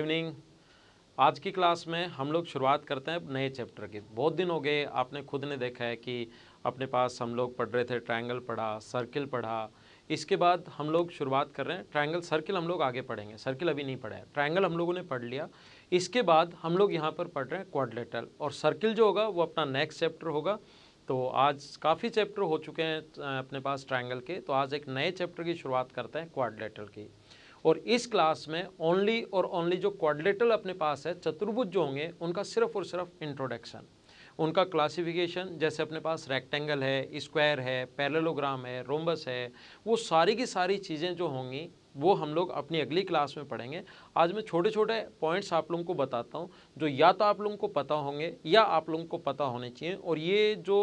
Evening. आज की class में हम लोग शुरुआत करते हैं नए चैप्टर की। बहुत दिन हो गए, आपने खुद ने देखा है कि अपने पास हम लोग पढ़ रहे थे ट्रायंगल पढ़ा, सर्किल पढ़ा, इसके बाद हम लोग शुरुआत कर रहे हैं ट्रायंगल। सर्किल हम लोग आगे पढ़ेंगे, सर्किल अभी नहीं पढ़ा है, ट्रायंगल हम लोगों ने पढ़ लिया। इसके बाद हम लोग यहाँ पर पढ़ रहे हैं क्वाड्रिलेटरल, और सर्किल जो होगा वो अपना नेक्स्ट चैप्टर होगा। तो आज काफ़ी चैप्टर हो चुके हैं अपने पास ट्रायंगल के, तो आज एक नए चैप्टर की शुरुआत करते हैं क्वाड्रिलेटरल की। और इस क्लास में ओनली और ओनली जो क्वाड्रिलेटरल अपने पास है, चतुर्भुज जो होंगे उनका सिर्फ और सिर्फ इंट्रोडक्शन, उनका क्लासिफिकेशन, जैसे अपने पास रेक्टेंगल है, स्क्वायर है, पैरेललोग्राम है, रोम्बस है, वो सारी की सारी चीज़ें जो होंगी वो हम लोग अपनी अगली क्लास में पढ़ेंगे। आज मैं छोटे छोटे पॉइंट्स आप लोगों को बताता हूँ जो या तो आप लोगों को पता होंगे या आप लोगों को पता होने चाहिए। और ये जो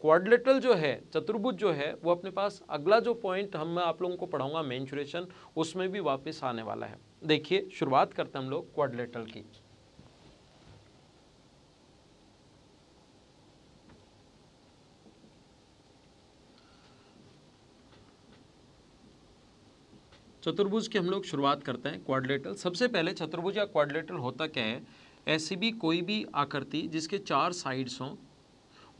क्वाड्रिलेटरल जो है, चतुर्भुज जो है, वो अपने पास अगला जो पॉइंट मैं आप लोगों को पढ़ाऊंगा मेंसुरेशन, उसमें भी वापस आने वाला है। देखिए शुरुआत करते हैं हम लोग क्वाड्रिलेटरल की। चतुर्भुज की हम लोग शुरुआत करते हैं क्वाड्रिलेटरल। सबसे पहले चतुर्भुज या क्वाड्रिलेटरल होता क्या है? ऐसी भी कोई भी आकृति जिसके चार साइड्स हों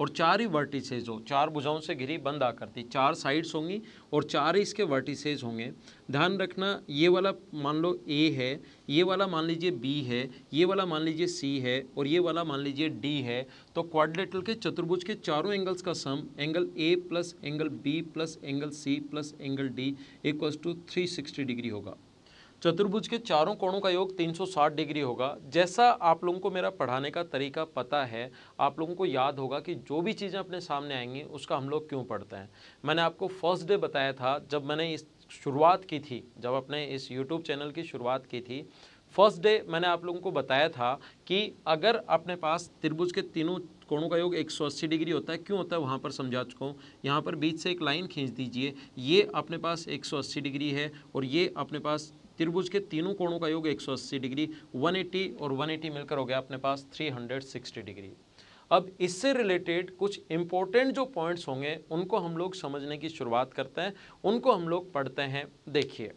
और चार ही वर्टिसेज हो, चार भुजाओं से घिरी बंद आकृति, चार साइड्स होंगी और चार ही इसके वर्टिसेज होंगे। ध्यान रखना, ये वाला मान लो ए है, ये वाला मान लीजिए बी है, ये वाला मान लीजिए सी है और ये वाला मान लीजिए डी है। तो क्वाड्रिलेटरल के चतुर्भुज के चारों एंगल्स का सम, angle A plus angle B plus angle C plus angle D equals to 360 degree होगा। चतुर्भुज के चारों कोणों का योग 360 डिग्री होगा। जैसा आप लोगों को मेरा पढ़ाने का तरीका पता है, आप लोगों को याद होगा कि जो भी चीज़ें अपने सामने आएंगी उसका हम लोग क्यों पढ़ते हैं। मैंने आपको फर्स्ट डे बताया था, जब मैंने इस शुरुआत की थी, जब अपने इस यूट्यूब चैनल की शुरुआत की थी, फर्स्ट डे मैंने आप लोगों को बताया था कि अगर अपने पास त्रिभुज के तीनों कोणों का योग 180 डिग्री होता है, क्यों होता है वहाँ पर समझा चुका हूँ। यहाँ पर बीच से एक लाइन खींच दीजिए, ये अपने पास 180 डिग्री है और ये अपने पास त्रिभुज के तीनों कोणों का योग 180 डिग्री, 180 और 180 मिलकर हो गया अपने पास 360 डिग्री। अब इससे रिलेटेड कुछ इम्पोर्टेंट जो पॉइंट्स होंगे उनको हम लोग समझने की शुरुआत करते हैं, उनको हम लोग पढ़ते हैं। देखिए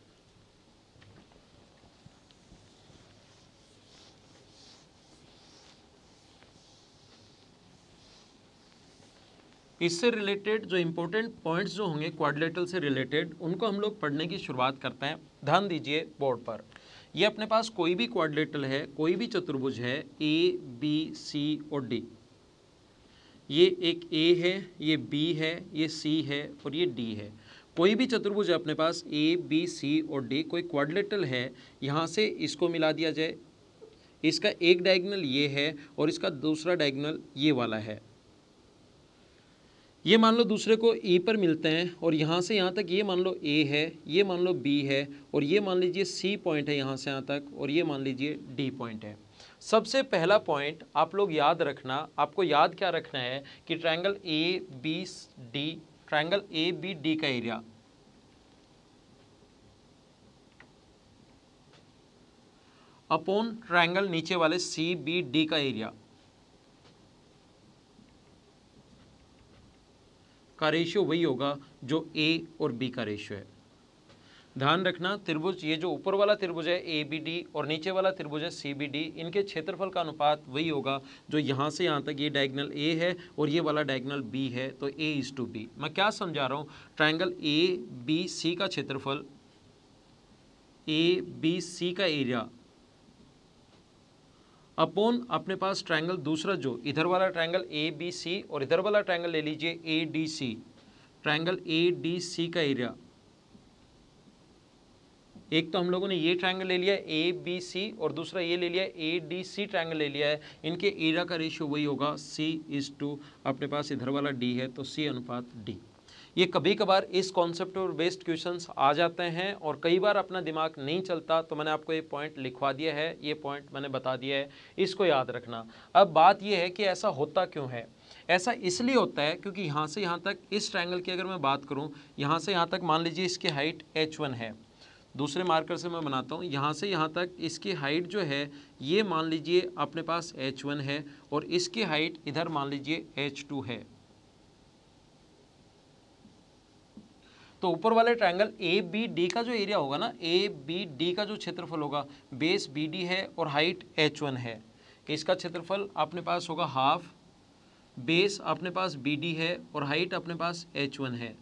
इससे रिलेटेड जो इम्पोर्टेंट पॉइंट्स जो होंगे क्वाड्रिलेटरल से रिलेटेड, उनको हम लोग पढ़ने की शुरुआत करते हैं। ध्यान दीजिए बोर्ड पर, ये अपने पास कोई भी क्वाड्रिलेटरल है, कोई भी चतुर्भुज है, ए बी सी और डी। ये एक ए है, ये बी है, ये सी है और ये डी है। कोई भी चतुर्भुज है अपने पास ए बी सी और डी, कोई क्वाड्रिलेटरल है, यहाँ से इसको मिला दिया जाए, इसका एक डायगोनल ये है और इसका दूसरा डायगोनल ये वाला है। ये मान लो दूसरे को ए पर मिलते हैं और यहाँ से यहाँ तक ये मान लो ए है, ये मान लो बी है और ये मान लीजिए सी पॉइंट है यहाँ से यहाँ तक, और ये मान लीजिए डी पॉइंट है। सबसे पहला पॉइंट आप लोग याद रखना, आपको याद क्या रखना है कि triangle A B D, triangle A B D का एरिया, अपॉन ट्रायंगल नीचे वाले सी बी डी का एरिया का रेशियो वही होगा जो ए और बी का रेशियो है। ध्यान रखना, त्रिभुज, ये जो ऊपर वाला त्रिभुज है ए बी डी और नीचे वाला त्रिभुज है सी बी डी, इनके क्षेत्रफल का अनुपात वही होगा जो यहाँ से यहाँ तक ये डायगोनल ए है और ये वाला डायगोनल बी है, तो ए इज टू बी। मैं क्या समझा रहा हूँ, ट्रायंगल ए बी सी का क्षेत्रफल, ए बी सी का एरिया, अपॉन अपने पास ट्रायंगल दूसरा जो इधर वाला ट्रायंगल ए बी सी और इधर वाला ट्रायंगल ले लीजिए A D C, triangle A D C का एरिया। एक तो हम लोगों ने ये ट्रायंगल ले लिया ए बी सी और दूसरा ये ले लिया ए डी सी ट्रायंगल ले लिया है, इनके एरिया का रेशियो वही होगा सी इज टू, अपने पास इधर वाला डी है तो सी अनुपात डी। ये कभी कभार इस कॉन्सेप्ट पर बेस्ड क्वेश्चंस आ जाते हैं और कई बार अपना दिमाग नहीं चलता, तो मैंने आपको ये पॉइंट लिखवा दिया है, ये पॉइंट मैंने बता दिया है, इसको याद रखना। अब बात ये है कि ऐसा होता क्यों है? ऐसा इसलिए होता है क्योंकि यहाँ से यहाँ तक इस ट्रायंगल की अगर मैं बात करूँ, यहाँ से यहाँ तक मान लीजिए इसकी हाइट h1 है, दूसरे मार्कर से मैं बनाता हूँ, यहाँ से यहाँ तक इसकी हाइट जो है ये मान लीजिए अपने पास h1 है और इसकी हाइट इधर मान लीजिए h2 है। तो ऊपर वाले ट्रायंगल ए बी डी का जो एरिया होगा ना, ए बी डी का जो क्षेत्रफल होगा, बेस बी डी है और हाइट एच वन है, इसका क्षेत्रफल अपने पास होगा हाफ, बेस अपने पास बी डी है और हाइट अपने पास एच वन है,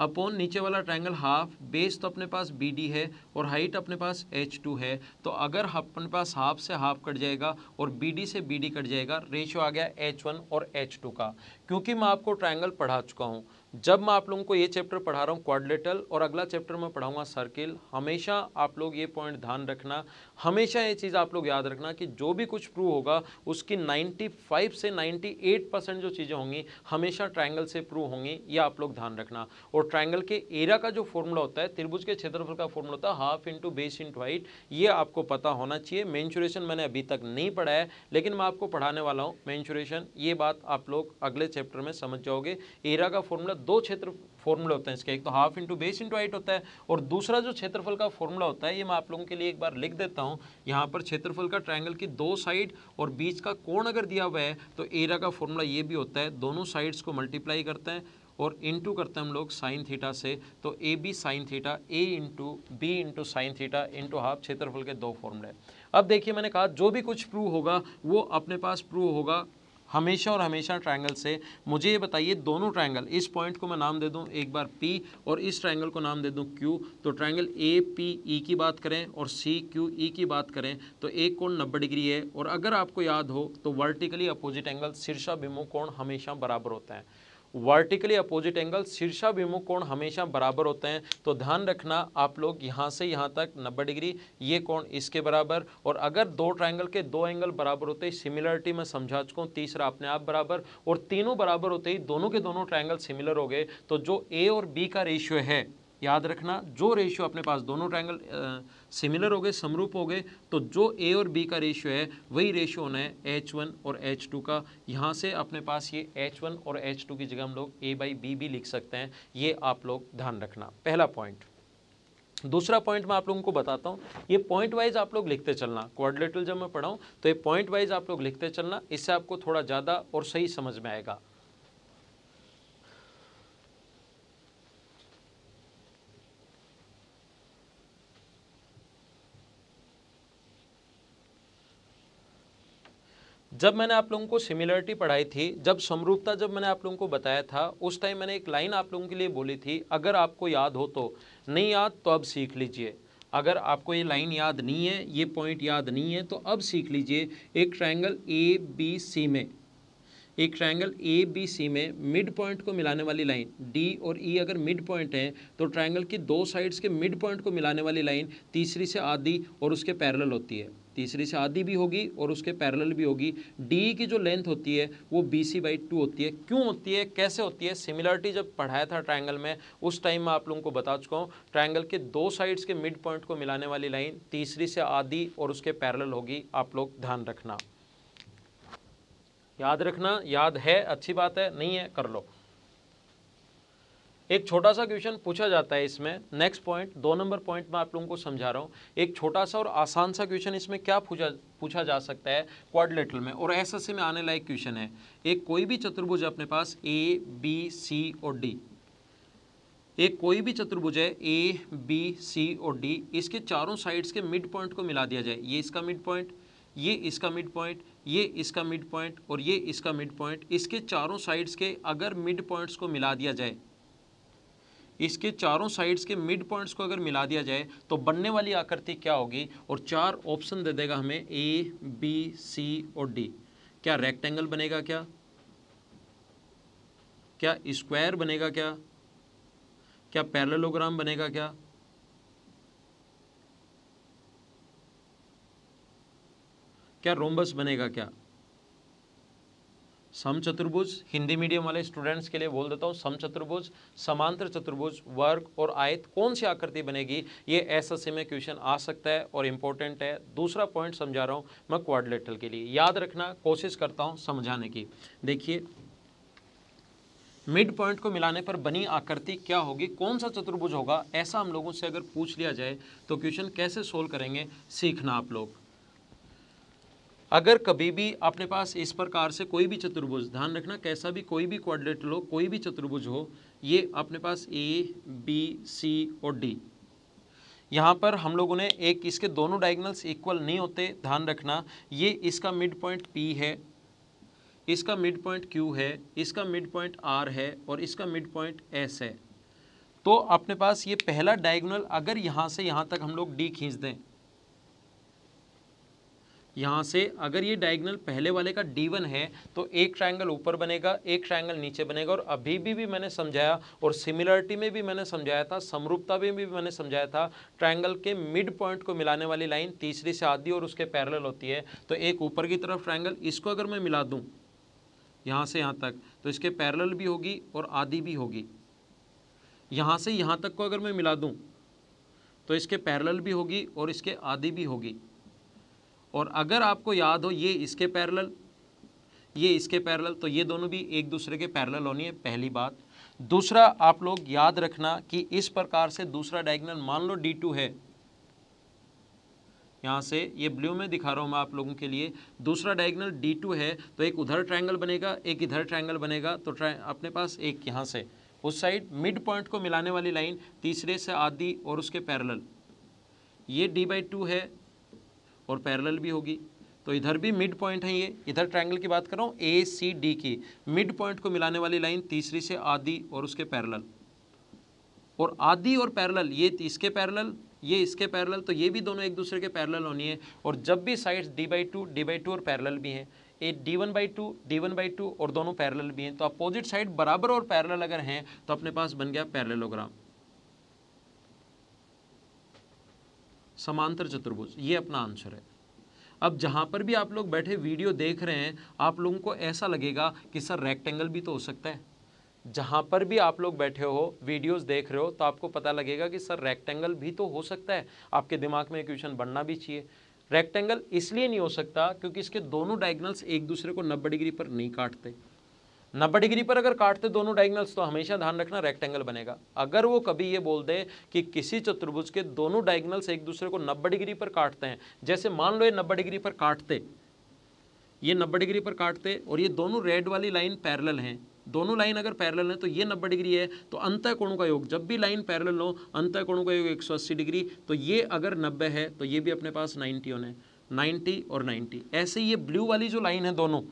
अपॉन नीचे वाला ट्रायंगल हाफ, बेस तो अपने पास बी डी है और हाइट अपने पास एच टू है। तो अगर अपने पास हाफ से हाफ कट जाएगा और बी डी से बी डी कट जाएगा, रेशियो आ गया एच वन और एच टू का। क्योंकि मैं आपको ट्रायंगल पढ़ा चुका हूँ, जब मैं आप लोगों को ये चैप्टर पढ़ा रहा हूँ क्वाड्रेटल, और अगला चैप्टर मैं पढ़ाऊँगा सर्किल, हमेशा आप लोग ये पॉइंट ध्यान रखना, हमेशा ये चीज़ आप लोग याद रखना कि जो भी कुछ प्रूव होगा उसकी 95 से 98% जो चीज़ें होंगी हमेशा ट्रायंगल से प्रूव होंगी, ये आप लोग ध्यान रखना। और ट्रायंगल के एरिया का जो फॉर्मूला होता है, त्रिभुज के क्षेत्रफल का फॉर्मूला होता है half into base into height, ये आपको पता होना चाहिए। मेंसुरेशन मैंने अभी तक नहीं पढ़ा है, लेकिन मैं आपको पढ़ाने वाला हूँ मेंसुरेशन, ये बात आप लोग अगले चैप्टर में समझ जाओगे। एरिया का फॉर्मूला दो क्षेत्र फॉर्मूला होता है इसके, एक तो half into base into height होता है और दूसरा जो क्षेत्रफल का फॉर्मूला होता है, ये मैं आप लोगों के लिए एक बार लिख देता हूँ। यहाँ पर क्षेत्रफल का ट्रायंगल की दो साइड और बीच का कोण अगर दिया हुआ है तो एरिया का फॉर्मूला ये भी होता है, दोनों साइड्स को मल्टीप्लाई करते हैं और इंटू करते हैं हम लोग साइन थीटा से, तो A B sine theta, A into B into sine theta into half, क्षेत्रफल के दो फॉर्मूले। अब देखिए मैंने कहा जो भी कुछ प्रूव होगा वो अपने पास प्रूव होगा हमेशा और हमेशा ट्रायंगल से। मुझे ये बताइए दोनों ट्रायंगल, इस पॉइंट को मैं नाम दे दूं एक बार P और इस ट्रायंगल को नाम दे दूं Q, तो ट्रायंगल ए पी ई की बात करें और सी क्यू ई की बात करें तो एक कोण 90 डिग्री है, और अगर आपको याद हो तो वर्टिकली अपोजिट एंगल शीर्षाभिमुख कोण हमेशा बराबर होता है, वर्टिकली अपोजिट एंगल शीर्षाभिमुख कोण हमेशा बराबर होते हैं। तो ध्यान रखना आप लोग यहाँ से यहाँ तक 90 डिग्री, ये कोण इसके बराबर, और अगर दो ट्रायंगल के दो एंगल बराबर होते ही सिमिलरिटी में समझा चुका हूँ, तीसरा अपने आप बराबर, और तीनों बराबर होते ही दोनों के दोनों ट्रायंगल सिमिलर हो गए। तो जो ए और बी का रेशियो है, याद रखना जो रेशियो अपने पास दोनों ट्रायंगल सिमिलर हो गए, समरूप हो गए, तो जो ए और बी का रेशियो है वही रेशियो होना है H1 और H2 का। यहाँ से अपने पास ये H1 और H2 की जगह हम लोग A बाई बी भी लिख सकते हैं, ये आप लोग ध्यान रखना, पहला पॉइंट। दूसरा पॉइंट मैं आप लोगों को बताता हूँ, ये पॉइंट वाइज आप लोग लिखते चलना, क्वाड्रेटल जब मैं पढ़ाऊँ तो ये पॉइंट वाइज आप लोग लिखते चलना, इससे आपको थोड़ा ज़्यादा और सही समझ में आएगा। जब मैंने आप लोगों को सिमिलरिटी पढ़ाई थी, जब समरूपता जब मैंने आप लोगों को बताया था, उस टाइम मैंने एक लाइन आप लोगों के लिए बोली थी, अगर आपको याद हो तो, नहीं याद तो अब सीख लीजिए। अगर आपको ये लाइन याद नहीं है, ये पॉइंट याद नहीं है, तो अब सीख लीजिए। एक ट्रायंगल ए बी सी में, एक ट्रायंगल ए बी सी में मिड पॉइंट को मिलाने वाली लाइन, डी और ई अगर मिड पॉइंट हैं तो ट्रायंगल की दो साइड्स के मिड पॉइंट को मिलाने वाली लाइन तीसरी से आधी और उसके पैरेलल होती है, तीसरी से आधी भी होगी और उसके पैरेलल भी होगी। डी की जो लेंथ होती है वो बी सी बाई टू होती है। क्यों होती है, कैसे होती है, सिमिलरिटी जब पढ़ाया था ट्रायंगल में, उस टाइम मैं आप लोगों को बता चुका हूँ, ट्रायंगल के दो साइड्स के मिड पॉइंट को मिलाने वाली लाइन तीसरी से आधी और उसके पैरेलल होगी, आप लोग ध्यान रखना, याद रखना। याद है अच्छी बात है, नहीं है कर लो। एक छोटा सा क्वेश्चन पूछा जाता है इसमें। नेक्स्ट पॉइंट, 2 नंबर पॉइंट मैं आप लोगों को समझा रहा हूँ, एक छोटा सा और आसान सा क्वेश्चन इसमें क्या पूछा जा सकता है क्वाड्रिलेटरल में, और एसएससी में आने लायक क्वेश्चन है। एक कोई भी चतुर्भुज है अपने पास ए बी सी और डी, एक कोई भी चतुर्भुज है ए बी सी और डी, इसके चारों साइड्स के मिड पॉइंट को मिला दिया जाए। ये इसका मिड पॉइंट, ये इसका मिड पॉइंट, ये इसका मिड पॉइंट और ये इसका मिड पॉइंट, इसके चारों साइड्स के अगर मिड पॉइंट्स को मिला दिया जाए, इसके चारों साइड्स के मिड पॉइंट्स को अगर मिला दिया जाए तो बनने वाली आकृति क्या होगी, और 4 ऑप्शन दे देगा हमें ए बी सी और डी। क्या रेक्टेंगल बनेगा, क्या स्क्वायर बनेगा, क्या पैरेललोग्राम बनेगा, क्या रोम्बस बनेगा, क्या समचतुर्भुज। हिंदी मीडियम वाले स्टूडेंट्स के लिए बोल देता हूँ, समचतुर्भुज, समांतर चतुर्भुज, वर्ग और आयत, कौन सी आकृति बनेगी, ये एसएससी में क्वेश्चन आ सकता है और इम्पोर्टेंट है। दूसरा पॉइंट समझा रहा हूँ मैं क्वाड्रिलेटरल के लिए, याद रखना, कोशिश करता हूँ समझाने की। देखिए मिड पॉइंट को मिलाने पर बनी आकृति क्या होगी, कौन सा चतुर्भुज होगा, ऐसा हम लोगों से अगर पूछ लिया जाए तो क्वेश्चन कैसे सोल्व करेंगे सीखना आप लोग। अगर कभी भी अपने पास इस प्रकार से कोई भी चतुर्भुज, ध्यान रखना कैसा भी कोई भी क्वाड्रेटल हो, कोई भी चतुर्भुज हो, ये अपने पास ए बी सी और डी, यहाँ पर हम लोगों ने एक इसके दोनों डायगोनल्स इक्वल नहीं होते, ध्यान रखना। ये इसका मिड पॉइंट पी है, इसका मिड पॉइंट क्यू है, इसका मिड पॉइंट आर है और इसका मिड पॉइंट एस है। तो अपने पास ये पहला डायगोनल अगर यहाँ से यहाँ तक हम लोग डी खींच दें, यहाँ से अगर ये डायगोनल पहले वाले का D1 है तो एक ट्रायंगल ऊपर बनेगा, एक ट्रायंगल नीचे बनेगा। और अभी भी मैंने समझाया और सिमिलरिटी में भी मैंने समझाया था, समरूपता में भी मैंने समझाया था, ट्रायंगल के मिड पॉइंट को मिलाने वाली लाइन तीसरी से आधी और उसके पैरेलल होती है। तो एक ऊपर की तरफ ट्रायंगल, इसको अगर मैं मिला दूँ यहाँ से यहाँ तक तो इसके पैरेलल भी होगी और आधी भी होगी। यहाँ से यहाँ तक को अगर मैं मिला दूँ तो इसके पैरेलल भी होगी और इसके आधी भी होगी। और अगर आपको याद हो ये इसके पैरेलल, ये इसके पैरेलल, तो ये दोनों भी एक दूसरे के पैरेलल होनी है, पहली बात। दूसरा, आप लोग याद रखना कि इस प्रकार से दूसरा डायगोनल, मान लो D2 है, यहाँ से ये ब्लू में दिखा रहा हूँ मैं आप लोगों के लिए, दूसरा डायगोनल D2 है तो एक उधर ट्रायंगल बनेगा, एक इधर ट्रायंगल बनेगा। तो अपने पास एक यहाँ से उस साइड मिड पॉइंट को मिलाने वाली लाइन तीसरे से आधी और उसके पैरेलल, ये D/2 है और पैरेलल भी होगी। तो इधर भी मिड पॉइंट है, ये इधर ट्रायंगल की बात कर रहा हूँ ए सी डी की, मिड पॉइंट को मिलाने वाली लाइन तीसरी से आधी और उसके पैरेलल। और आधी और पैरेलल, ये इसके पैरेलल, ये इसके पैरेलल, तो ये भी दोनों एक दूसरे के पैरेलल होनी है। और जब भी साइड्स D/2 और पैरेलल भी हैं, ए D1/2 और दोनों पैरेलल भी हैं, तो अपोजिट साइड बराबर और पैरेलल अगर हैं तो अपने पास बन गया पैरेललोग्राम, समांतर चतुर्भुज। ये अपना आंसर है। अब जहाँ पर भी आप लोग बैठे वीडियो देख रहे हैं, आप लोगों को ऐसा लगेगा कि सर रेक्टेंगल भी तो हो सकता है। जहाँ पर भी आप लोग बैठे हो वीडियोस देख रहे हो तो आपको पता लगेगा कि सर रेक्टेंगल भी तो हो सकता है, आपके दिमाग में क्वेश्चन बनना भी चाहिए। रेक्टेंगल इसलिए नहीं हो सकता क्योंकि इसके दोनों डायगोनल्स एक दूसरे को 90 डिग्री पर नहीं काटते। 90 डिग्री पर अगर काटते दोनों डायगोनल्स तो हमेशा ध्यान रखना रेक्टेंगल बनेगा। अगर वो कभी ये बोल दे कि किसी चतुर्भुज के दोनों डायगोनल्स एक दूसरे को 90 डिग्री पर काटते हैं, जैसे मान लो ये 90 डिग्री पर काटते, ये 90 डिग्री पर काटते और ये दोनों रेड वाली लाइन पैरेलल हैं, दोनों लाइन अगर पैरेलल हैं तो ये 90 डिग्री है। तो अंतः कोणों का योग, जब भी लाइन पैरेलल हो अंतः कोणों का योग 180 डिग्री, तो ये अगर 90 है तो ये भी अपने पास 90 होने, 90 और 90। ऐसे ये ब्लू वाली जो लाइन है, दोनों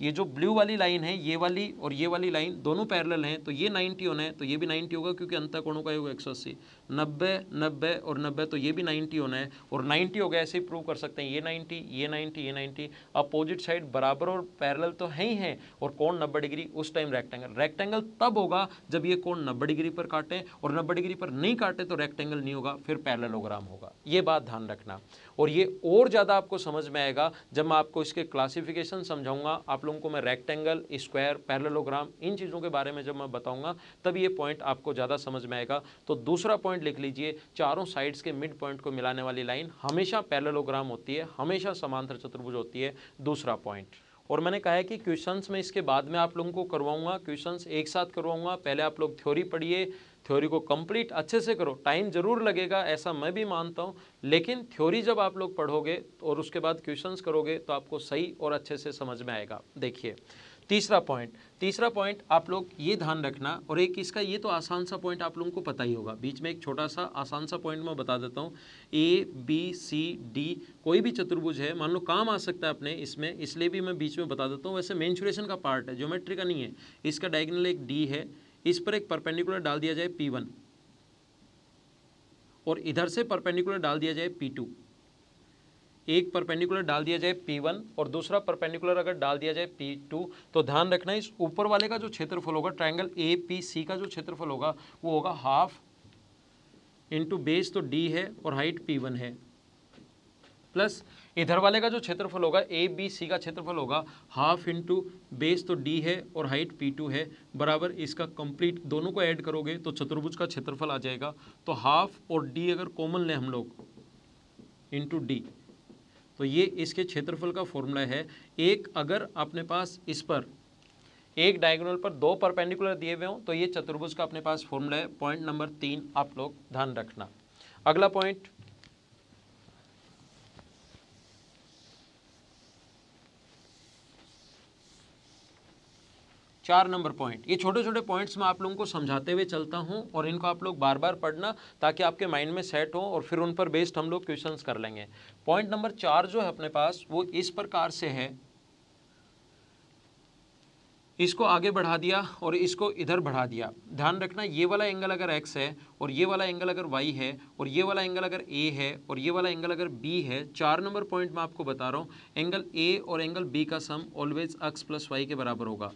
ये जो ब्लू वाली लाइन है, ये वाली और ये वाली लाइन दोनों पैरेलल हैं तो ये 90 होना है, तो ये भी 90 होगा क्योंकि अंतः कोणों का योग 180, 90, 90 और 90, तो ये भी 90 होना है और 90 होगा। ऐसे ही प्रूव कर सकते हैं, ये 90, ये 90, ये 90। अपोजिट साइड बराबर और पैरेलल तो है ही है और कोण 90 डिग्री, उस टाइम रेक्टेंगल। रेक्टेंगल तब होगा जब ये कोण 90 डिग्री पर काटे, और 90 डिग्री पर नहीं काटे तो रेक्टेंगल नहीं होगा, फिर पैरेललोग्राम होगा। ये बात ध्यान रखना। और ये और ज़्यादा आपको समझ में आएगा जब मैं आपको इसके क्लासिफिकेशन समझाऊंगा। आप लोगों को मैं रेक्टेंगल, स्क्वायर, पैरेललोग्राम, इन चीज़ों के बारे में जब मैं बताऊंगा तब ये पॉइंट आपको ज़्यादा समझ में आएगा। तो दूसरा पॉइंट लिख लीजिए, चारों साइड्स के मिड पॉइंट को मिलाने वाली लाइन हमेशा पैरेललोग्राम होती है, हमेशा समांतर चतुर्भुज होती है। दूसरा पॉइंट, और मैंने कहा है कि क्वेश्चंस में इसके बाद में आप लोगों को करवाऊंगा, क्वेश्चंस एक साथ करवाऊंगा। पहले आप लोग थ्योरी पढ़िए, थ्योरी को कंप्लीट अच्छे से करो। टाइम ज़रूर लगेगा, ऐसा मैं भी मानता हूँ, लेकिन थ्योरी जब आप लोग पढ़ोगे और उसके बाद क्वेश्चंस करोगे तो आपको सही और अच्छे से समझ में आएगा। देखिए तीसरा पॉइंट, आप लोग ये ध्यान रखना। और एक इसका ये तो आसान सा पॉइंट आप लोगों को पता ही होगा, बीच में एक छोटा सा आसान सा पॉइंट मैं बता देता हूँ। ए बी सी डी कोई भी चतुर्भुज है, मान लो काम आ सकता है अपने इसमें, इसलिए भी मैं बीच में बता देता हूँ। वैसे मेंसुरेशन का पार्ट है, ज्योमेट्री का नहीं है। इसका डायगोनल एक डी है, इस पर एक परपेंडिकुलर डाल दिया जाए P1 और इधर से परपेंडिकुलर डाल दिया जाए P2। एक परपेंडिकुलर डाल दिया जाए P1 और दूसरा परपेंडिकुलर अगर डाल दिया जाए P2, तो ध्यान रखना इस ऊपर वाले का जो क्षेत्रफल होगा, ट्रायंगल APC का जो क्षेत्रफल होगा वो होगा 1/2 × बेस तो D है और हाइट P1 है, प्लस इधर वाले का जो क्षेत्रफल होगा ABC का क्षेत्रफल होगा 1/2 बेस तो D है और हाइट P2 है, बराबर इसका कंप्लीट दोनों को ऐड करोगे तो चतुर्भुज का क्षेत्रफल आ जाएगा। तो 1/2 और D अगर कॉमन लें हम लोग × D, तो ये इसके क्षेत्रफल का फॉर्मूला है। एक अगर अपने पास इस पर एक डायगोनल पर दो परपेंडिकुलर दिए हुए हों तो ये चतुर्भुज का अपने पास फॉर्मूला है। पॉइंट नंबर 3 आप लोग ध्यान रखना। अगला पॉइंट, 4 नंबर पॉइंट। ये छोटे छोटे पॉइंट्स मैं आप लोगों को समझाते हुए चलता हूँ और इनको आप लोग बार बार पढ़ना ताकि आपके माइंड में सेट हो और फिर उन पर बेस्ड हम लोग क्वेश्चंस कर लेंगे। पॉइंट नंबर 4 जो है अपने पास वो इस प्रकार से है, इसको आगे बढ़ा दिया और इसको इधर बढ़ा दिया। ध्यान रखना ये वाला एंगल अगर एक्स है और ये वाला एंगल अगर वाई है और ये वाला एंगल अगर ए है और ये वाला एंगल अगर बी है। 4 नंबर पॉइंट मैं आपको बता रहा हूँ, एंगल ए और एंगल बी का सम ऑलवेज एक्स प्लस वाई के बराबर होगा।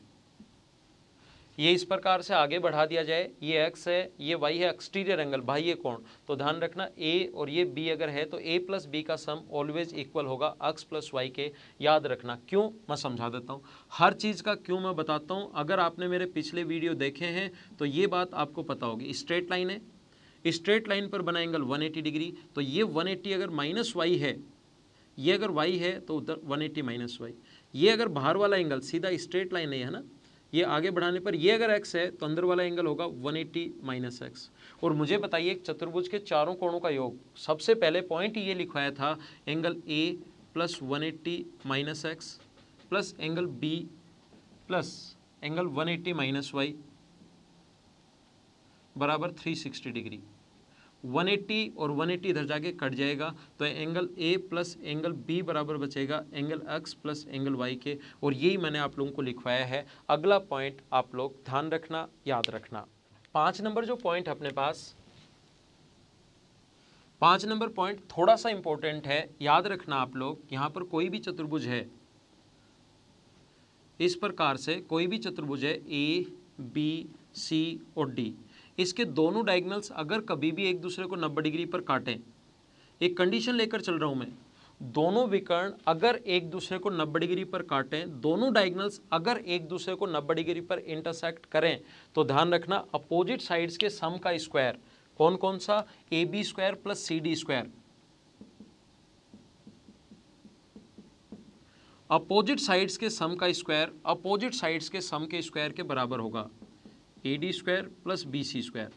ये इस प्रकार से आगे बढ़ा दिया जाए, ये एक्स है ये वाई है, एक्सटीरियर एंगल बाह्य कोण। तो ध्यान रखना ए और ये बी अगर है तो ए प्लस बी का सम ऑलवेज इक्वल होगा एक्स प्लस वाई के। याद रखना, क्यों मैं समझा देता हूँ, हर चीज़ का क्यों मैं बताता हूँ। अगर आपने मेरे पिछले वीडियो देखे हैं तो ये बात आपको पता होगी। स्ट्रेट लाइन है, स्ट्रेट लाइन पर बना एंगल 180 डिग्री। तो ये 180 अगर माइनस वाई है, ये अगर वाई है तो उधर 180 माइनस वाई। ये अगर बाहर वाला एंगल सीधा स्ट्रेट लाइन है ना, ये आगे बढ़ाने पर ये अगर x है तो अंदर वाला एंगल होगा 180 माइनस x। और मुझे बताइए एक चतुर्भुज के चारों कोणों का योग। सबसे पहले पॉइंट ये लिखवाया था, angle a plus 180 minus x plus angle b plus angle 180 minus y बराबर 360 डिग्री। 180 और 180 इधर जाके कट जाएगा तो angle A plus angle B बराबर बचेगा angle X plus angle Y के। और यही मैंने आप लोगों को लिखवाया है। अगला पॉइंट आप लोग ध्यान रखना, याद रखना। 5 नंबर जो पॉइंट अपने पास, 5 नंबर पॉइंट थोड़ा सा इंपॉर्टेंट है। याद रखना आप लोग, यहाँ पर कोई भी चतुर्भुज है, इस प्रकार से कोई भी चतुर्भुज है A, B, C और D, इसके दोनों डायगनल्स अगर कभी भी एक दूसरे को 90 डिग्री पर काटें, एक कंडीशन लेकर चल रहा हूं मैं, दोनों विकर्ण अगर एक दूसरे को 90 डिग्री पर काटें, दोनों डायगनल्स अगर एक दूसरे को 90 डिग्री पर इंटरसेक्ट करें, तो ध्यान रखना अपोजिट साइड्स के सम का स्क्वायर कौन कौन सा, A B square plus C D square. Opposite sides के सम का स्क्वायर अपोजिट साइड्स के सम के स्क्वायर के बराबर होगा, A D square plus B C square.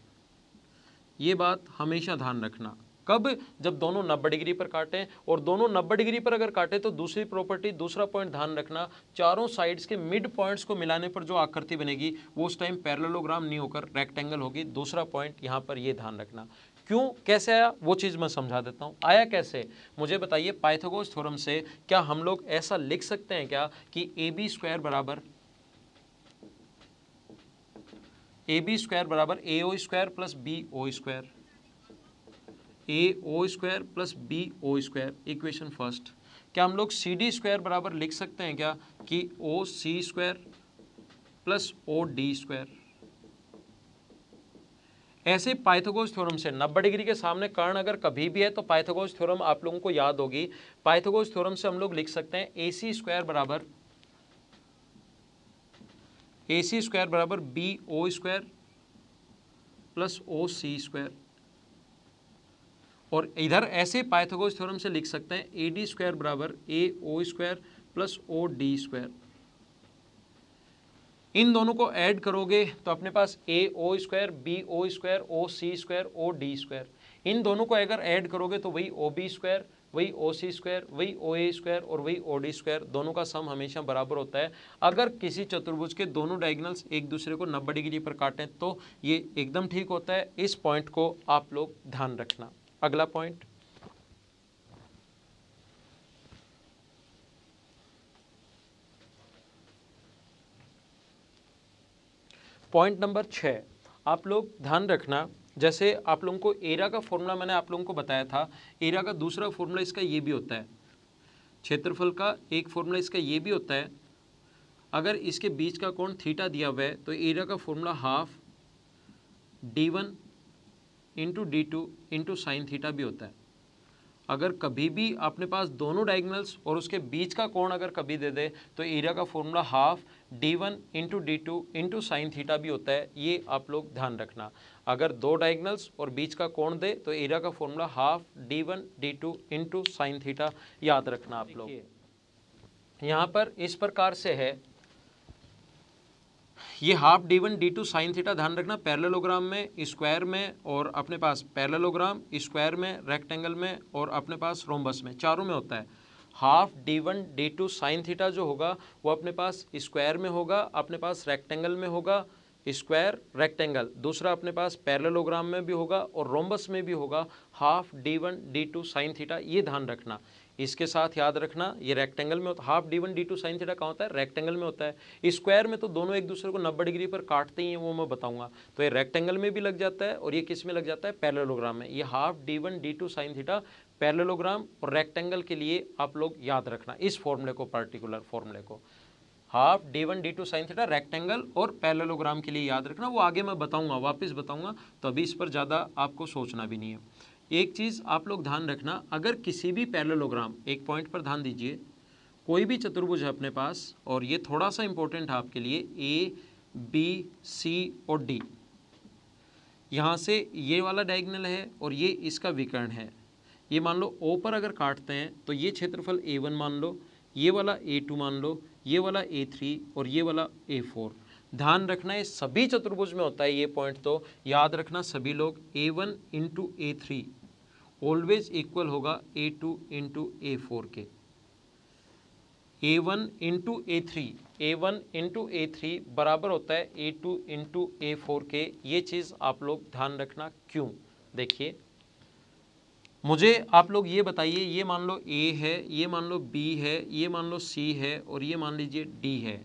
ये बात हमेशा ध्यान रखना, कब, जब दोनों 90 डिग्री पर काटें। और दोनों 90 डिग्री पर अगर काटें तो दूसरी प्रॉपर्टी, दूसरा पॉइंट ध्यान रखना, चारों साइड्स के मिड पॉइंट्स को मिलाने पर जो आकृति बनेगी वो उस टाइम पैरेललोग्राम नहीं होकर रेक्टेंगल होगी। दूसरा पॉइंट यहाँ पर ये ध्यान रखना। क्यों, कैसे आया वो चीज़ मैं समझा देता हूँ। आया कैसे मुझे बताइए, पाइथागोरस थ्योरम से क्या हम लोग ऐसा लिख सकते हैं क्या कि ए बी स्क्वायर बराबर A O square plus B O square, A O square plus B O square, equation first. क्या हम लोग सी डी स्क्वायर बराबर लिख सकते हैं क्या कि O C square plus O D square. ऐसे पाइथागोरस थ्योरम से 90 डिग्री के सामने कर्ण अगर कभी भी है तो पाइथागोरस थ्योरम आप लोगों को याद होगी, पाइथागोरस थ्योरम से हम लोग लिख सकते हैं ए सी स्क्वायर बराबर B O square plus O C square. और इधर ऐसे पाइथागोरस थ्योरम से लिख सकते हैं ए डी स्क्वायर बराबर A O square plus O D square. इन दोनों को ऐड करोगे तो अपने पास A O square, B O square, O C square, O D square. इन दोनों को अगर ऐड करोगे तो वही ओ बी स्क्वायर, वही ओ सी स्क्वायर, वही ओ ए स्क्वायर और वही ओ डी स्क्वायर। दोनों का सम हमेशा बराबर होता है। अगर किसी चतुर्भुज के दोनों डायगनल्स एक दूसरे को 90 डिग्री पर काटें तो ये एकदम ठीक होता है। इस पॉइंट को आप लोग ध्यान रखना। अगला पॉइंट, पॉइंट नंबर 6 आप लोग ध्यान रखना। जैसे आप लोगों को एरिया का फॉर्मूला मैंने आप लोगों को बताया था, एरिया का दूसरा फॉर्मूला इसका ये भी होता है, क्षेत्रफल का एक फॉर्मूला इसका ये भी होता है। अगर इसके बीच का कोण थीटा दिया हुआ है तो एरिया का formula half d1 into d2 into sine theta भी होता है। अगर कभी भी अपने पास दोनों डायगनल्स और उसके बीच का कोण अगर कभी दे दे तो एरिया का formula half d1 into d2 into sine theta भी होता है। ये आप लोग ध्यान रखना। अगर दो डायगनल्स और बीच का कोण दे तो एरिया का formula half d1 d2 into sine theta. याद रखना आप लोग, यहाँ पर इस प्रकार से है ये half d1 d2 sine theta. ध्यान रखना पैरेललोग्राम में, स्क्वायर में और अपने पास पैरेललोग्राम, स्क्वायर में, रेक्टेंगल में और अपने पास रोम्बस में, चारों में होता है। Half d1 d2 sine theta जो होगा वो अपने पास स्क्वायर में होगा, अपने पास रेक्टेंगल में होगा, स्क्वायर रेक्टेंगल, दूसरा अपने पास पैरेललोग्राम में भी होगा और रोम्बस में भी होगा, half d1 d2 sine theta, ये ध्यान रखना। इसके साथ याद रखना ये रेक्टेंगल में होता है, half d1 d2 sine theta कहाँ होता है, रेक्टेंगल में होता है। स्क्वायर में तो दोनों एक दूसरे को 90 डिग्री पर काटते ही हैं, वो मैं बताऊंगा। तो ये रेक्टेंगल में भी लग जाता है और ये किस में लग जाता है, पैरेललोग्राम में। ये half d1 d2 sine theta parallelogram और रेक्टेंगल के लिए आप लोग याद रखना इस फॉर्मूले को, पर्टिकुलर फॉर्मूले को, half d1 d2 sine theta rectangle और पैरेललोग्राम के लिए याद रखना। वो आगे मैं बताऊंगा, वापस बताऊंगा, तो अभी इस पर ज़्यादा आपको सोचना भी नहीं है। एक चीज़ आप लोग ध्यान रखना, अगर किसी भी पैरेललोग्राम, एक पॉइंट पर ध्यान दीजिए, कोई भी चतुर्भुज है अपने पास, और ये थोड़ा सा इम्पोर्टेंट है आपके लिए, ए बी सी और डी, यहाँ से ये वाला डायगोनल है और ये इसका विकर्ण है। ये मान लो ओ पर अगर काटते हैं तो ये क्षेत्रफल A1 मान लो, ये वाला A2 मान लो, ये वाला A3 और ये वाला A4। ध्यान रखना है सभी चतुर्भुज में होता है ये पॉइंट, तो याद रखना सभी लोग A1 into A3 always equal होगा A2 इंटू A4 के। A1 into A3, A1 into A3 बराबर होता है A2 इंटू A4 के। ये चीज़ आप लोग ध्यान रखना। क्यों, देखिए मुझे आप लोग ये बताइए, ये मान लो A है, ये मान लो B है, ये मान लो C है और ये मान लीजिए D है।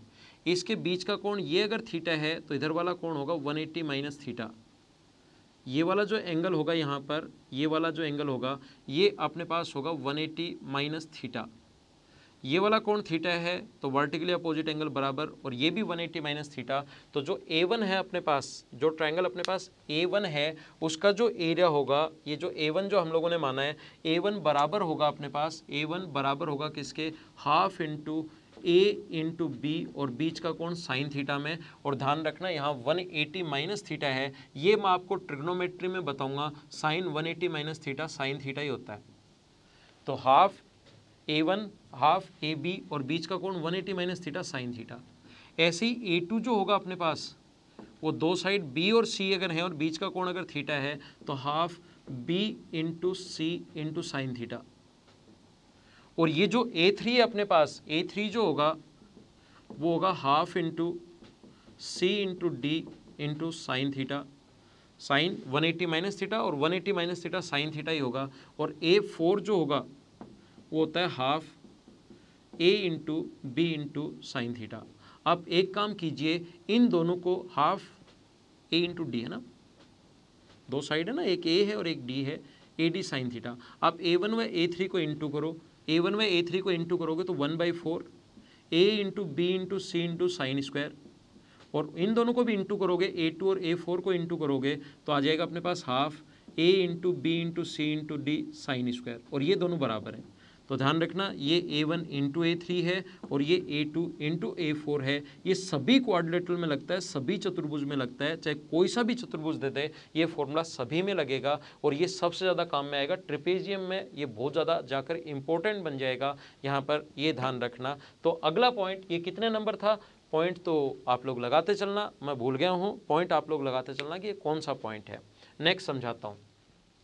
इसके बीच का कोण ये अगर थीटा है तो इधर वाला कोण होगा 180 माइनस थीटा। ये वाला जो एंगल होगा यहाँ पर, ये वाला जो एंगल होगा ये अपने पास होगा 180 माइनस थीटा। ये वाला कोण थीटा है तो वर्टिकली अपोजिट एंगल बराबर, और ये भी 180 माइनस थीटा। तो जो A1 है अपने पास, जो ट्रायंगल अपने पास A1 है, उसका जो एरिया होगा, ये जो A1 जो हम लोगों ने माना है, A1 बराबर होगा अपने पास, A1 बराबर होगा किसके, half into A into B और बीच का कोण साइन थीटा में। और ध्यान रखना यहाँ 180 माइनस थीटा है, ये मैं आपको ट्रिग्नोमेट्री में बताऊँगा, sine 180 minus theta sine theta ही होता है। तो half A1, half A B और बीच का कोण 180 माइनस थीटा साइन थीटा। ऐसे ही A2 जो होगा अपने पास, वो दो साइड B और C अगर हैं और बीच का कोण अगर थीटा है तो half B into C into sine theta. और ये जो A3 है अपने पास, A3 जो होगा वो होगा half into C into D into sine theta, sine 180 minus theta और 180 माइनस थीटा साइन थीटा ही होगा। और A4 जो होगा वो होता है half A into B into sine theta. आप एक काम कीजिए, इन दोनों को हाफ ए इंटू डी है ना, दो साइड है ना, एक ए है और एक डी है, ए डी साइन थीटा। आप A1 व A3 को इंटू करो, A1 व A3 को इंटू करोगे तो 1/4 A into B into C into sine square, और इन दोनों को भी इंटू करोगे, A2 और A4 को इंटू करोगे तो आ जाएगा अपने पास half A into B into C into D sine square. और ये दोनों बराबर हैं, तो ध्यान रखना ये A1 इंटू A3 है और ये A2 इंटू A4 है। ये सभी क्वाड्रिलेटरल में लगता है, सभी चतुर्भुज में लगता है, चाहे कोई सा भी चतुर्भुज दे दे, ये फॉर्मूला सभी में लगेगा। और ये सबसे ज़्यादा काम में आएगा ट्रिपेजियम में, ये बहुत ज़्यादा जाकर इम्पोर्टेंट बन जाएगा, यहाँ पर ये ध्यान रखना। तो अगला पॉइंट, ये कितने नंबर था पॉइंट, तो आप लोग लगाते चलना, मैं भूल गया हूँ, पॉइंट आप लोग लगाते चलना कि ये कौन सा पॉइंट है। नेक्स्ट समझाता हूँ,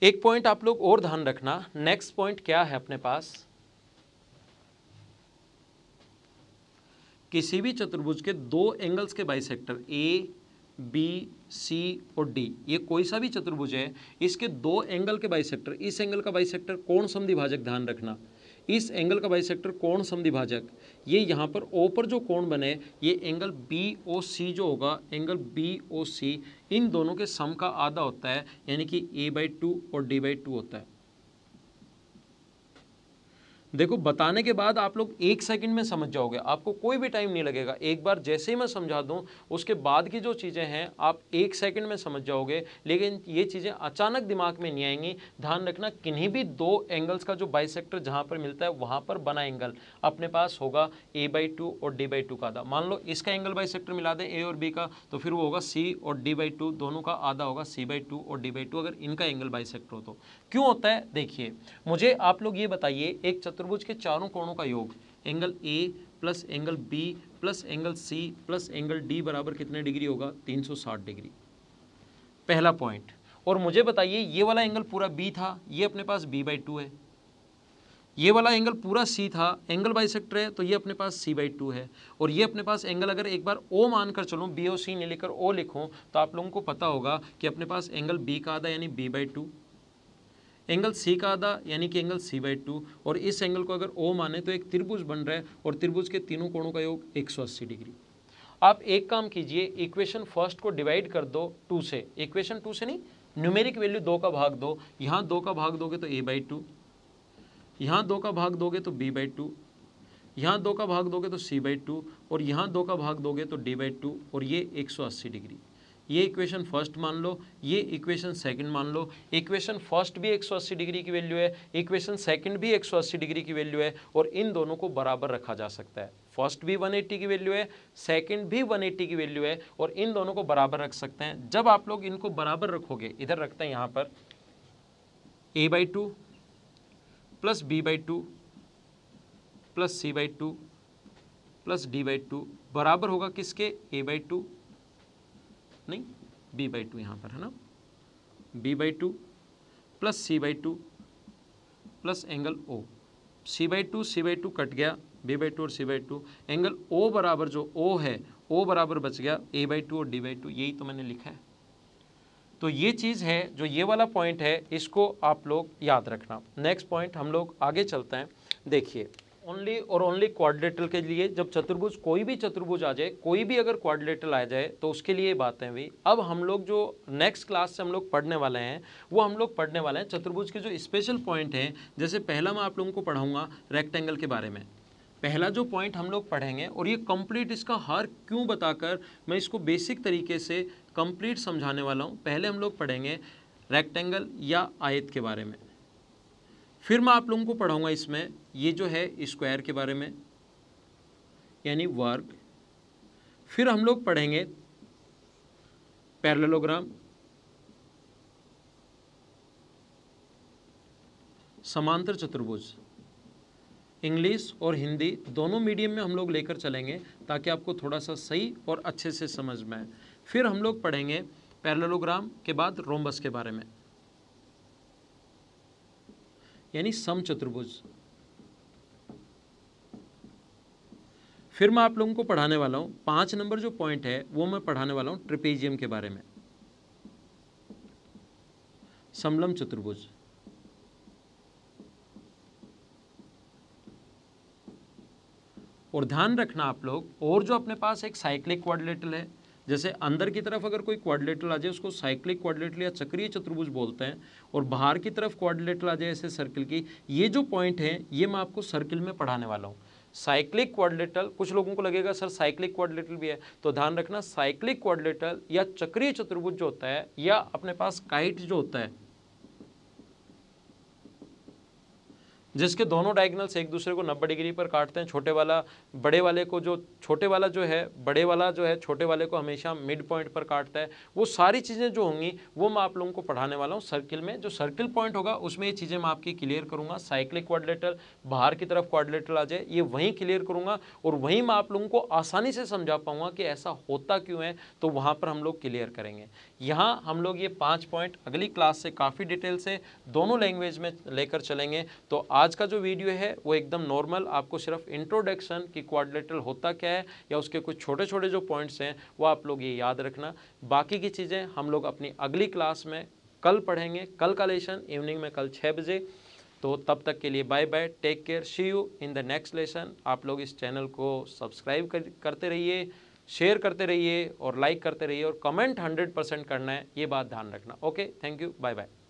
एक पॉइंट आप लोग और ध्यान रखना। नेक्स्ट पॉइंट क्या है अपने पास, किसी भी चतुर्भुज के दो एंगल्स के बाइसेक्टर ए बी सी और डी, ये कोई सा भी चतुर्भुज है, इसके दो एंगल के बाइसेक्टर, इस एंगल का बाइसेक्टर कोण समद्विभाजक, ध्यान रखना इस एंगल का बाइसेक्टर कोण समद्विभाजक, ये यहाँ पर ओ पर जो कोण बने, ये एंगल बी ओ सी जो होगा, एंगल बी ओ सी इन दोनों के सम का आधा होता है, यानी कि A/2 और D/2 होता है। देखो बताने के बाद आप लोग 1 सेकंड में समझ जाओगे, आपको कोई भी टाइम नहीं लगेगा। एक बार जैसे ही मैं समझा दूं, उसके बाद की जो चीज़ें हैं आप 1 सेकंड में समझ जाओगे, लेकिन ये चीज़ें अचानक दिमाग में नहीं आएंगी। ध्यान रखना किन्हीं भी दो एंगल्स का जो बाइसेक्टर जहां पर मिलता है, वहां पर बना एंगल अपने पास होगा A/2 और D/2 का आधा। मान लो इसका एंगल बाइसेक्टर मिला दें A और B का, तो फिर वो होगा C और D/2, दोनों का आधा होगा C/2 और D/2, अगर इनका एंगल बाइसेक्टर हो तो। क्यों होता है, देखिए मुझे आप लोग ये बताइए, एक चतुर्भुज के चारों कोणों का योग, angle A plus angle B plus angle C plus angle D बराबर कितने डिग्री होगा, 360 डिग्री, पहला पॉइंट। और मुझे बताइए, ये वाला एंगल पूरा B था, ये अपने पास B/2 है, ये वाला एंगल पूरा सी था, एंगल बाइसेक्टर है तो ये अपने पास c/2 है, और ये अपने पास एंगल अगर एक बार ओ मान कर चलूँ, बी ओ सी नहीं लेकर ओ लिखूँ, तो आप लोगों को पता होगा कि अपने पास एंगल बी का आधा यानी b/2, एंगल सी का आधा यानी कि एंगल c/2, और इस एंगल को अगर ओ माने तो एक त्रिभुज बन रहा है और त्रिभुज के तीनों कोणों का योग 180 डिग्री। आप एक काम कीजिए, इक्वेशन फर्स्ट को डिवाइड कर दो 2 से, इक्वेशन 2 से नहीं, न्यूमेरिक वैल्यू 2 का भाग दो, यहाँ 2 का भाग दोगे तो a/2, यहाँ 2 का भाग दोगे तो b/2, यहाँ 2 का भाग दोगे तो c/2, और यहाँ 2 का भाग दोगे तो d/2, और ये 180 डिग्री। ये इक्वेशन फर्स्ट मान लो, ये इक्वेशन सेकंड मान लो। इक्वेशन फर्स्ट भी 180 डिग्री की वैल्यू है, इक्वेशन सेकंड भी 180 डिग्री की वैल्यू है, और इन दोनों को बराबर रखा जा सकता है। फर्स्ट भी 180 की वैल्यू है, सेकंड भी 180 की वैल्यू है, और इन दोनों को बराबर रख सकते हैं। जब आप लोग इनको बराबर रखोगे, इधर रखते हैं यहाँ पर a/2 plus b/2 plus c/2 plus d/2 बराबर होगा किसके, a/2 नहीं b/2, यहाँ पर है ना, b/2 plus c/2 plus angle O. c/2 cut गया, b/2 और c/2, एंगल ओ बराबर जो ओ है, ओ बराबर बच गया a/2 और d/2, यही तो मैंने लिखा है। तो ये चीज़ है, जो ये वाला पॉइंट है, इसको आप लोग याद रखना। नेक्स्ट पॉइंट हम लोग आगे चलते हैं। देखिए, ओनली और ओनली क्वाड्रेटल के लिए, जब चतुर्भुज कोई भी चतुर्भुज आ जाए, कोई भी अगर क्वाड्रेटल आ जाए, तो उसके लिए बातें हुई। अब हम लोग जो नेक्स्ट क्लास से हम लोग पढ़ने वाले हैं, वो हम लोग पढ़ने वाले हैं चतुर्भुज के जो स्पेशल पॉइंट हैं। जैसे पहला मैं आप लोगों को पढ़ाऊँगा रेक्टेंगल के बारे में, पहला जो पॉइंट हम लोग पढ़ेंगे, और ये कंप्लीट इसका हर क्यों बताकर मैं इसको बेसिक तरीके से कंप्लीट समझाने वाला हूँ। पहले हम लोग पढ़ेंगे रेक्टेंगल या आयत के बारे में, फिर मैं आप लोगों को पढ़ाऊँगा इसमें ये जो है स्क्वायर के बारे में यानी वर्ग, फिर हम लोग पढ़ेंगे पैरेललोग्राम, समांतर चतुर्भुज। इंग्लिश और हिंदी दोनों मीडियम में हम लोग लेकर चलेंगे ताकि आपको थोड़ा सा सही और अच्छे से समझ में आए। फिर हम लोग पढ़ेंगे पैरेललोग्राम के बाद रोम्बस के बारे में यानी समचतुर्भुज। फिर मैं आप लोगों को पढ़ाने वाला हूँ 5 नंबर जो पॉइंट है वो मैं पढ़ाने वाला हूँ ट्रिपेजियम के बारे में, समलंब चतुर्भुज। और ध्यान रखना आप लोग, और जो अपने पास एक साइक्लिक क्वाड्रिलेटरल है, जैसे अंदर की तरफ अगर कोई क्वाड्रिलेटरल आ जाए उसको साइक्लिक क्वाड्रिलेटरल या चक्रीय चतुर्भुज बोलते हैं, और बाहर की तरफ क्वाड्रिलेटरल आ जाए ऐसे सर्कल की, ये जो पॉइंट है ये मैं आपको सर्कल में पढ़ाने वाला हूँ। साइक्लिक क्वाड्रिलेटरल, कुछ लोगों को लगेगा सर साइक्लिक क्वाड्रिलेटरल भी है, तो ध्यान रखना साइक्लिक क्वाड्रिलेटरल या चक्रीय चतुर्भुज जो होता है, या अपने पास काइट जो होता है जिसके दोनों डायगोनल्स एक दूसरे को 90 डिग्री पर काटते हैं, छोटे वाला बड़े वाले को, जो छोटे वाला जो है बड़े वाला जो है छोटे वाले को हमेशा मिड पॉइंट पर काटता है, वो सारी चीज़ें जो होंगी वो मैं आप लोगों को पढ़ाने वाला हूँ सर्किल में। जो सर्किल पॉइंट होगा उसमें ये चीज़ें मैं आपकी क्लियर करूँगा। साइक्लिक क्वाड्रिलेटरल, बाहर की तरफ क्वाड्रिलेटरल आ जाए, ये वहीं क्लियर करूँगा और वहीं मैं आप लोगों को आसानी से समझा पाऊँगा कि ऐसा होता क्यों है, तो वहाँ पर हम लोग क्लियर करेंगे। यहाँ हम लोग ये 5 पॉइंट अगली क्लास से काफ़ी डिटेल से दोनों लैंग्वेज में लेकर चलेंगे। तो आज का जो वीडियो है वो एकदम नॉर्मल, आपको सिर्फ इंट्रोडक्शन कि क्वाड्रिलेटरल होता क्या है या उसके कुछ छोटे छोटे जो पॉइंट्स हैं वो आप लोग ये याद रखना। बाकी की चीज़ें हम लोग अपनी अगली क्लास में कल पढ़ेंगे, कल का लेसन इवनिंग में कल 6 बजे। तो तब तक के लिए bye bye, take care, see you in the next lesson. आप लोग इस चैनल को सब्सक्राइब करते रहिए, शेयर करते रहिए और लाइक करते रहिए, और कमेंट 100% करना है, ये बात ध्यान रखना। Okay, thank you, bye bye.